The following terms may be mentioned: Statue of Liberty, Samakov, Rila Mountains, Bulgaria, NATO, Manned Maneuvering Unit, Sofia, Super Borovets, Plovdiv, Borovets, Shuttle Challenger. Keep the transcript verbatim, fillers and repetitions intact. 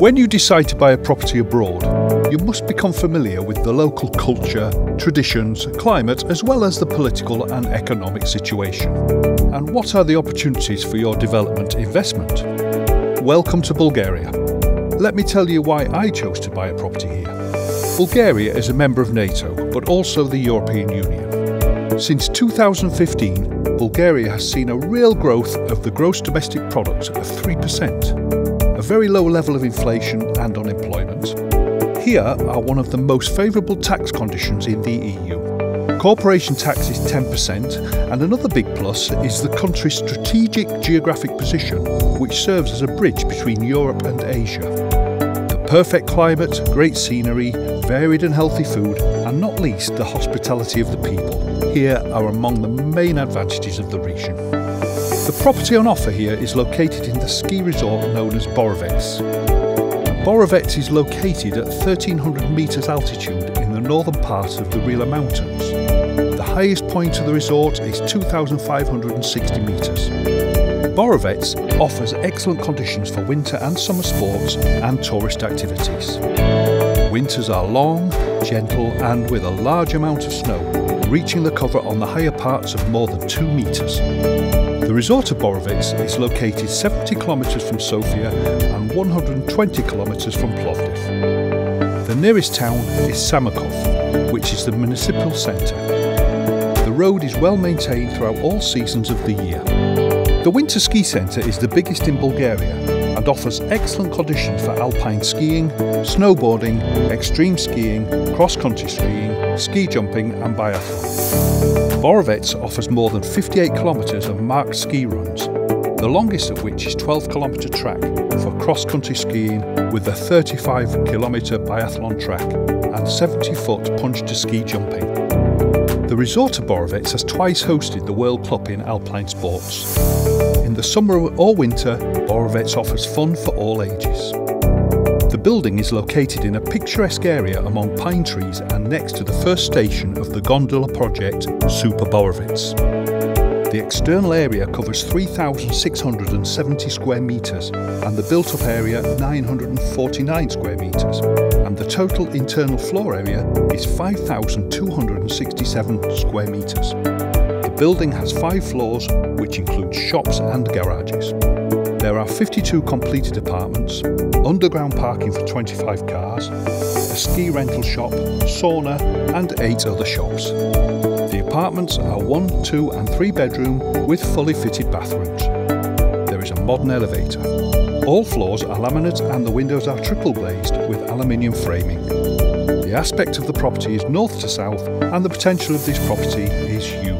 When you decide to buy a property abroad, you must become familiar with the local culture, traditions, climate, as well as the political and economic situation. And what are the opportunities for your development investment? Welcome to Bulgaria. Let me tell you why I chose to buy a property here. Bulgaria is a member of NATO, but also the European Union. Since two thousand fifteen, Bulgaria has seen a real growth of the gross domestic product of three percent, a very low level of inflation and unemployment. Here are one of the most favourable tax conditions in the E U. Corporation tax is ten percent, and another big plus is the country's strategic geographic position, which serves as a bridge between Europe and Asia. The perfect climate, great scenery, varied and healthy food, and not least the hospitality of the people, here are among the main advantages of the region. The property on offer here is located in the ski resort known as Borovets. Borovets is located at thirteen hundred metres altitude in the northern part of the Rila Mountains. The highest point of the resort is two thousand five hundred sixty metres. Borovets offers excellent conditions for winter and summer sports and tourist activities. Winters are long, gentle and with a large amount of snow, reaching the cover on the higher parts of more than two metres. The resort of Borovets is located seventy kilometres from Sofia and one hundred twenty kilometres from Plovdiv. The nearest town is Samakov, which is the municipal centre. The road is well maintained throughout all seasons of the year. The winter ski centre is the biggest in Bulgaria and offers excellent conditions for alpine skiing, snowboarding, extreme skiing, cross-country skiing, ski jumping and biathlon. Borovets offers more than fifty-eight kilometres of marked ski runs, the longest of which is twelve kilometre track for cross-country skiing with a thirty-five kilometre biathlon track and seventy foot punch-to-ski jumping. The resort of Borovets has twice hosted the World Cup in alpine sports. In the summer or winter, Borovets offers fun for all ages. The building is located in a picturesque area among pine trees and next to the first station of the gondola project, Super Borovets. The external area covers three thousand six hundred seventy square metres and the built-up area nine hundred forty-nine square metres, and the total internal floor area is five thousand two hundred sixty-seven square metres. The building has five floors, which includes shops and garages. There are fifty-two completed apartments, underground parking for twenty-five cars, a ski rental shop, sauna and eight other shops. The apartments are one, two and three bedroom with fully fitted bathrooms. There is a modern elevator. All floors are laminate and the windows are triple glazed with aluminium framing. The aspect of the property is north to south and the potential of this property is huge.